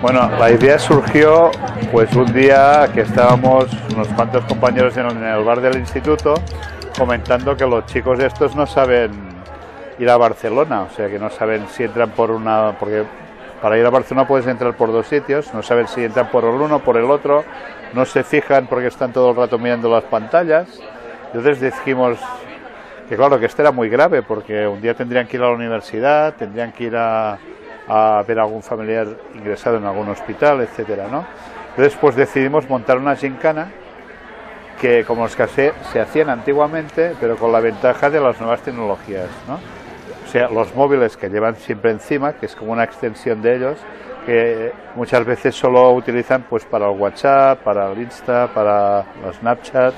Bueno, la idea surgió pues un día que estábamos unos cuantos compañeros en el bar del instituto comentando que los chicos estos no saben ir a Barcelona, o sea que no saben si entran por una... porque para ir a Barcelona puedes entrar por dos sitios, no saben si entran por el uno, por el otro, no se fijan porque están todo el rato mirando las pantallas. Entonces dijimos que claro, que esto era muy grave porque un día tendrían que ir a la universidad, tendrían que ir a ver a algún familiar ingresado en algún hospital, etcétera, ¿no? Entonces pues decidimos montar una gincana que como los que se hacían antiguamente, pero con la ventaja de las nuevas tecnologías, ¿no? O sea, los móviles que llevan siempre encima, que es como una extensión de ellos, que muchas veces solo utilizan pues para el WhatsApp, para el Insta, para el Snapchat,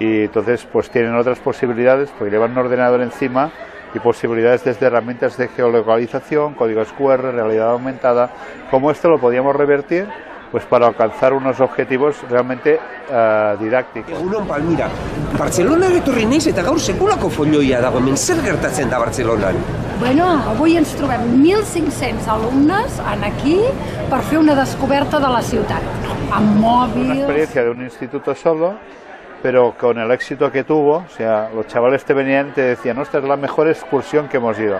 y entonces pues tienen otras posibilidades porque llevan un ordenador encima y posibilidades desde herramientas de geolocalización, códigos QR, realidad aumentada. Como esto lo podíamos revertir pues para alcanzar unos objetivos realmente didácticos. Egunon, Palmira, Barcelona etorri naiz eta gaur sekulako folloia dago, hemen zer gertatzen da Barcelonan? Bueno, avui ens trobem 1.500 alumnes aquí per fer una descoberta de la ciutat, amb mòbils... Una experiencia de un instituto solo, pero con el éxito que tuvo, o sea, los chavales te venían y te decían, esta es la mejor excursión que hemos ido.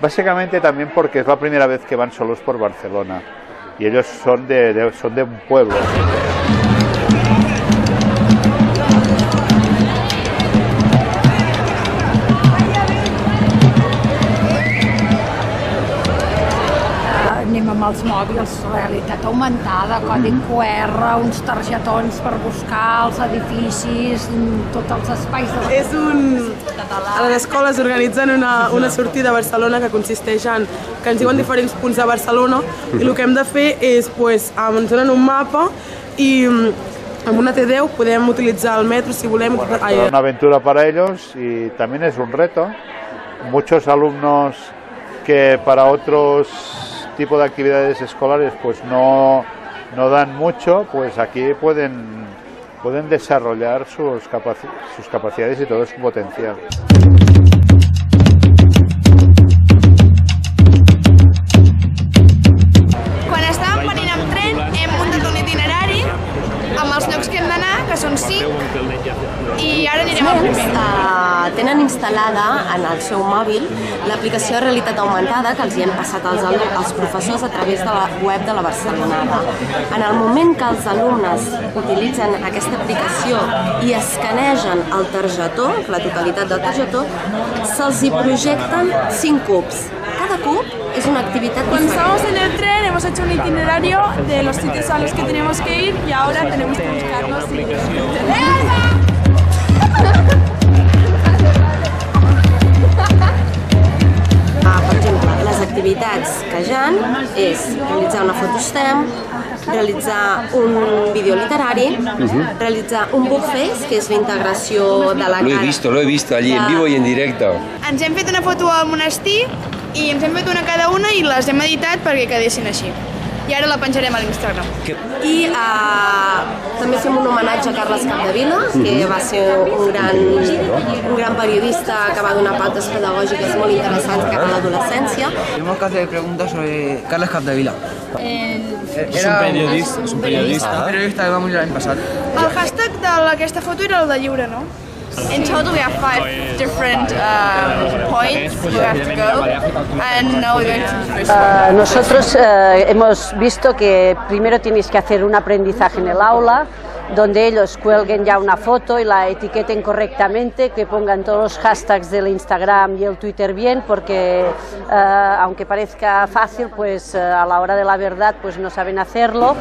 Básicamente también porque es la primera vez que van solos por Barcelona, y ellos son de un pueblo. Anem amb els mòbils, realitat augmentada, codi QR, uns targetons per buscar els edificis, tots els espais... És un... A les escoles organitzen una sortida a Barcelona que consisteix en que ens diuen diferents punts de Barcelona i el que hem de fer és, ens donen un mapa i amb una T10 podem utilitzar el metro si volem... És una aventura per a ells i també és un reto. Muchos alumnos que para otros tipo de actividades escolares pues no dan mucho, pues aquí pueden desarrollar sus capacidades y todo su potencial. Quan estàvem venint amb tren hem muntat un itinerari amb els llocs que hem d'anar, que són 5, i ara anirem al primer. Tenen instal·lada en el seu mòbil l'aplicació de realitat augmentada que els hi han passat als professors a través de la web de la Barcelonada. En el moment que els alumnes utilitzen aquesta aplicació i escanegen el targetó, la totalitat del targetó, se'ls hi projecten 5 cubs. Cada cub és una activitat diferent. Quan estàvamos en el tren hemos hecho un itinerario de los sitios a los que tenemos que ir y ahora tenemos que buscarlos. Activitats que hi ha és realitzar una fotostem, realitzar un vídeo literari, realitzar un bookface, que és la integració de la cara. Lo he visto allí, en vivo y en directo. Ens hem fet una foto al monestir i ens hem fet una cada una i les hem editat perquè quedessin així. I ara la penjarem a l'Instagram. I també fem un homenatge a Carles Capdevila, que va ser un gran periodista que va donar pautes pedagògiques molt interessants cap a l'adolescència. Tenemos que hacer preguntas sobre Carles Capdevila. Es un periodista que va morir l'any passat. El hashtag d'aquesta foto era el de lliure, no? In total, we have 5 different points we have to go, and now we're going to the first one. Nosotros hemos visto que primero tenéis que hacer un aprendizaje en el aula, donde ellos cuelguen ya una foto y la etiqueten correctamente, que pongan todos los hashtags del Instagram y el Twitter bien, porque aunque parezca fácil, pues a la hora de la verdad pues no saben hacerlo.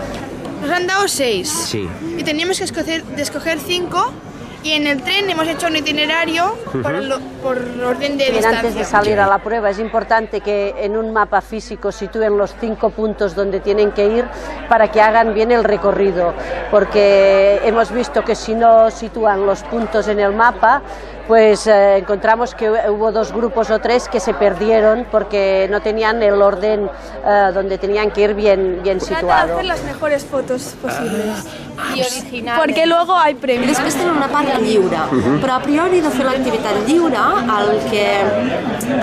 Nos han dado 6 y teníamos que escoger 5. Y en el tren hemos hecho un itinerario por orden de distancia. Antes de salir a la prueba es importante que en un mapa físico sitúen los 5 puntos donde tienen que ir para que hagan bien el recorrido, porque hemos visto que si no sitúan los puntos en el mapa, pues encontramos que hubo 2 grupos o 3 que se perdieron porque no tenían el orden donde tenían que ir bien situado. Trata de hacer las mejores fotos posibles. i original. Perquè luego hay premios. Després tenen una part lliure, però a priori de fer l'activitat lliure el que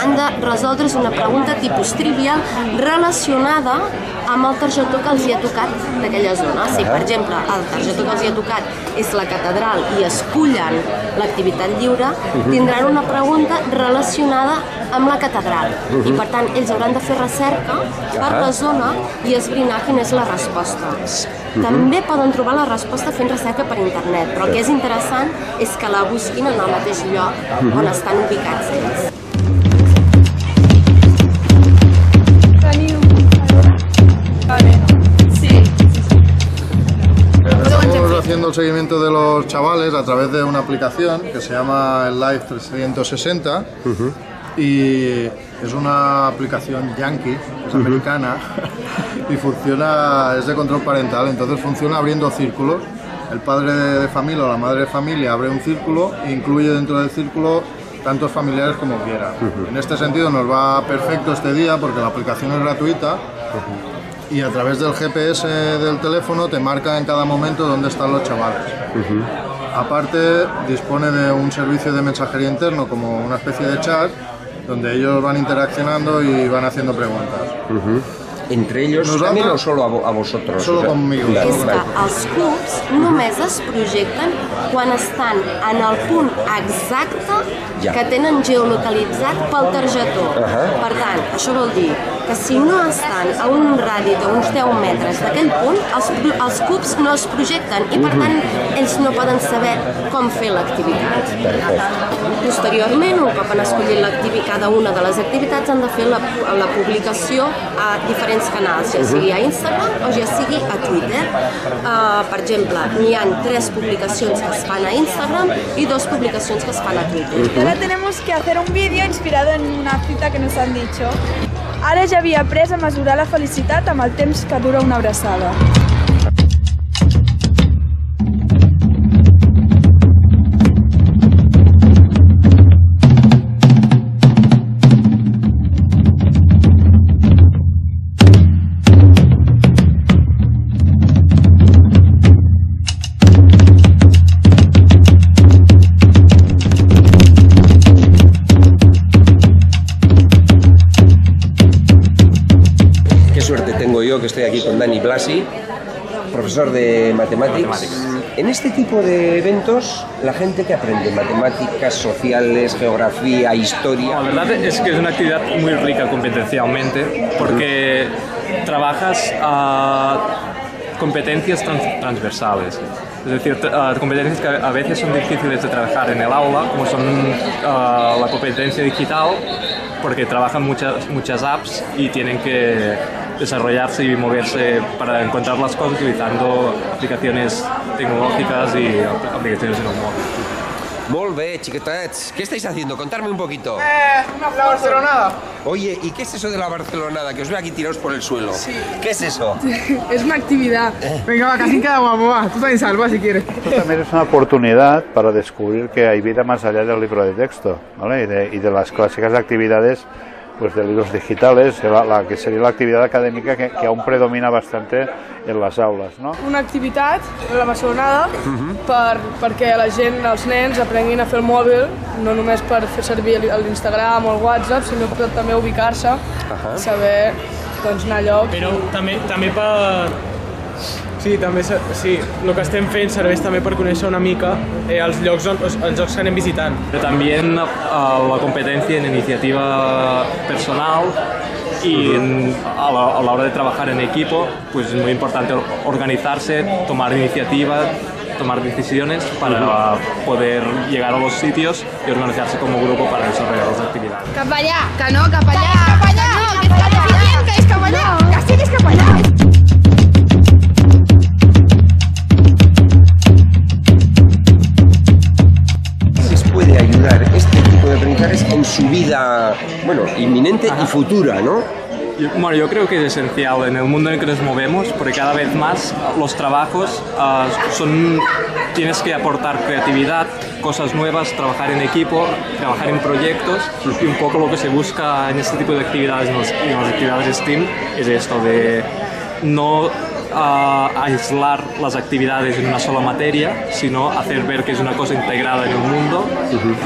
han de resoldre és una pregunta tipus trivia relacionada amb el targetó que els hi ha tocat d'aquella zona. Si, per exemple, el targetó que els hi ha tocat és la catedral i escullen l'activitat lliure, tindran una pregunta relacionada amb la catedral i, per tant, ells hauran de fer recerca per la zona i esbrinar quina és la resposta. També poden trobar la resposta fent recerca per internet, però el que és interessant és que la busquin en el mateix lloc on estan ubicats ells. Teniu? Sí. Estamos haciendo el seguimiento de los chavales a través de una aplicación que se llama Live360. Y es una aplicación yankee, es americana, y funciona, es de control parental, entonces funciona abriendo círculos. El padre de familia o la madre de familia abre un círculo e incluye dentro del círculo tantos familiares como quiera. En este sentido nos va perfecto este día porque la aplicación es gratuita y a través del GPS del teléfono te marca en cada momento dónde están los chavales. Aparte dispone de un servicio de mensajería interno como una especie de chat donde ellos van interaccionando y van haciendo preguntas. Entre ells també o solo a vosaltres? Solo conmigo. És que els clubs només es projecten quan estan en el punt exacte que tenen geolocalitzat pel targetó. Per tant, això vol dir que si no estan a un radi d'uns 10 metres d'aquell punt, els clubs no es projecten i, per tant, ells no poden saber com fer l'activitat. Posteriorment, un cop han escollit cada una de les activitats, han de fer la publicació a diferents canals, ja sigui a Instagram o ja sigui a Twitter. Per exemple, n'hi ha 3 publicacions que es fan a Instagram y 2 publicacions que es fan a Twitter. Ahora tenemos que hacer un vídeo inspirado en una cita que nos han dicho. Ara ja havia après a mesurar la felicitat amb el temps que dura una abraçada. Que estoy aquí con Dani Blasi, profesor de matemáticas. En este tipo de eventos, la gente que aprende matemáticas, sociales, geografía, historia... La verdad es que es una actividad muy rica competencialmente porque trabajas a competencias transversales. Es decir, competencias que a veces son difíciles de trabajar en el aula, como son la competencia digital, porque trabajan muchas apps y tienen que desarrollarse y moverse para encontrar las cosas utilizando aplicaciones tecnológicas y aplicaciones en el móvil. Molt bé, chiquetets. ¿Qué estáis haciendo? Contadme un poquito. La Barcelonada. Oye, ¿y qué es eso de la Barcelonada? Que os veo aquí tirados por el suelo. Sí. ¿Qué es eso? Es una actividad. Venga, va, casi queda guapo, va. Tú también salva si quieres. Esto también es una oportunidad para descubrir que hay vida más allá del libro de texto, ¿vale? Y de las clásicas actividades, pues de libros digitales, que sería la actividad académica que aún predomina bastante en les aules, no? Una activitat, la Barcelonada, perquè la gent, els nens, aprenguin a fer el mòbil, no només per fer servir l'Instagram o el WhatsApp, sinó per també ubicar-se, saber anar a lloc. Però també per... Sí, el que estem fent serveix també per conèixer una mica els llocs que anem visitant. Però també la competència en iniciativa personal y a la hora de trabajar en equipo, pues es muy importante organizarse, tomar iniciativas, tomar decisiones para poder llegar a los sitios y organizarse como grupo para desarrollar las actividades. Cap allá, que no, cap allá, cap allá, que no, que és cap allá, que sí que és cap allá. Este tipo de aprendizajes en su vida, bueno, inminente y futura, ¿no? Bueno, yo creo que es esencial en el mundo en el que nos movemos, porque cada vez más los trabajos tienes que aportar creatividad, cosas nuevas, trabajar en equipo, trabajar en proyectos, y un poco lo que se busca en este tipo de actividades, en las actividades STEAM, es esto de no aislar las actividades en una sola materia, sino hacer ver que es una cosa integrada en el mundo,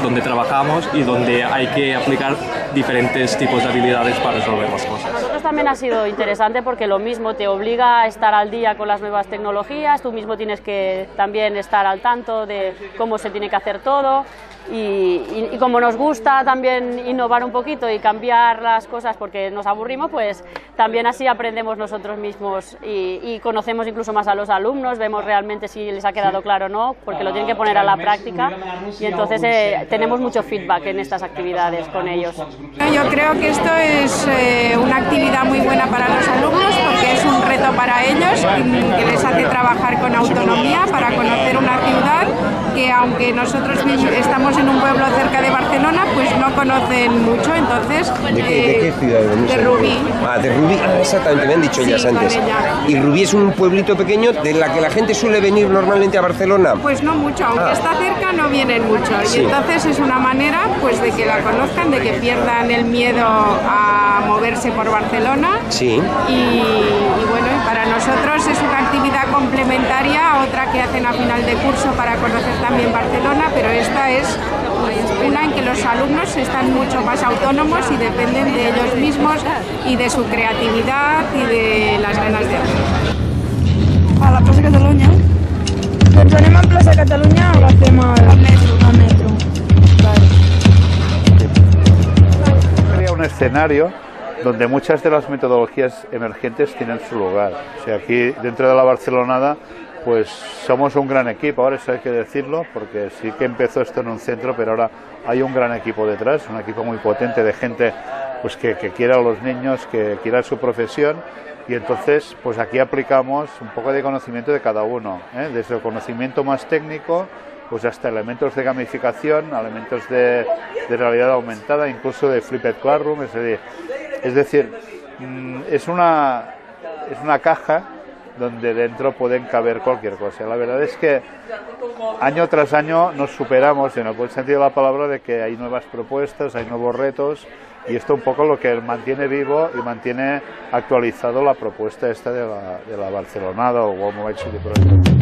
donde trabajamos y donde hay que aplicar diferentes tipos de habilidades para resolver las cosas. Nosotros también ha sido interesante porque lo mismo te obliga a estar al día con las nuevas tecnologías, tú mismo tienes que también estar al tanto de cómo se tiene que hacer todo y como nos gusta también innovar un poquito y cambiar las cosas porque nos aburrimos, pues también así aprendemos nosotros mismos y conocemos incluso más a los alumnos, vemos realmente si les ha quedado claro o no, porque lo tienen que poner a la práctica y entonces tenemos mucho feedback en estas actividades con ellos. Yo creo que esto es una actividad muy buena para los alumnos porque es un reto para ellos que les hace trabajar con autonomía para conocer una ciudad que aunque nosotros estamos en un pueblo cerca de Barcelona, pues no conocen mucho, entonces... ¿De qué ciudad venís? De Rubí. Ah, de Rubí, exactamente, me han dicho ellas antes. ¿Y Rubí es un pueblito pequeño de la que la gente suele venir normalmente a Barcelona? Pues no mucho, aunque está cerca no vienen mucho. Y entonces es una manera pues de que la conozcan, de que pierdan el miedo a moverse por Barcelona. Sí. Y bueno, para nosotros es una actividad complementaria a otra que hacen a final de curso para conocer también Barcelona, pero esta es una en que los alumnos están mucho más autónomos y dependen de ellos mismos y de su creatividad y de las ganas de hacer. A la Plaza Cataluña. Ens anem a Plaza Cataluña o hacem al metro? Al metro. Vale. Había un escenario donde muchas de las metodologías emergentes tienen su lugar. O sea, aquí dentro de la Barcelonada pues somos un gran equipo, ahora eso hay que decirlo, porque sí que empezó esto en un centro, pero ahora hay un gran equipo detrás, un equipo muy potente de gente pues que quiera a los niños, que quiera su profesión, y entonces pues aquí aplicamos un poco de conocimiento de cada uno, desde el conocimiento más técnico pues hasta elementos de gamificación, elementos de realidad aumentada, incluso de Flipped Classroom, es decir, es una caja donde dentro pueden caber cualquier cosa. La verdad es que año tras año nos superamos, en el buen sentido de la palabra, de que hay nuevas propuestas, hay nuevos retos, y esto un poco lo que mantiene vivo y mantiene actualizado la propuesta esta de la Barcelonada o One Mobile City Project.